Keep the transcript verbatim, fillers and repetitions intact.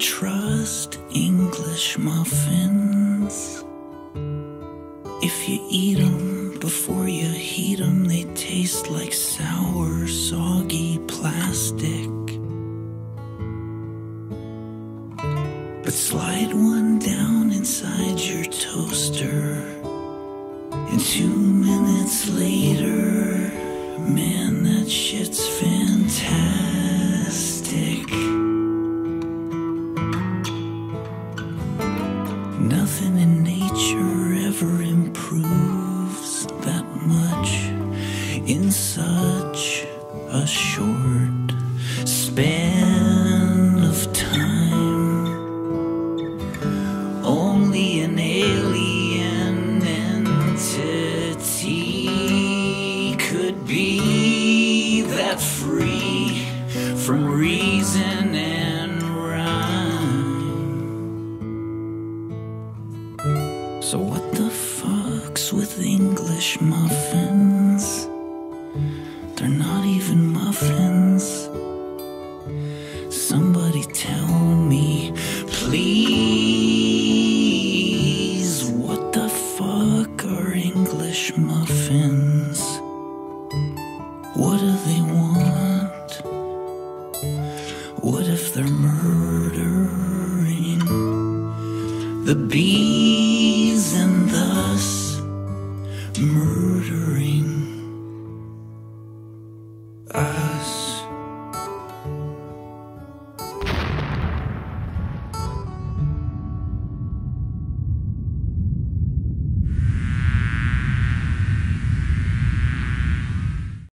trust English muffins. If you eat them before you heat them, they taste like sour, soggy plastic. But slide one down inside your toaster, and two minutes later, man, that shit's fantastic. Nothing in nature ever improves that much in such a short span of time. Only an alien entity could be that free from reason and rhyme. So what the fuck's with English muffins? They're not even muffins. Somebody tell me, please, what the fuck are English muffins? What do they want? What if they're murdering the bees and thus murdering us?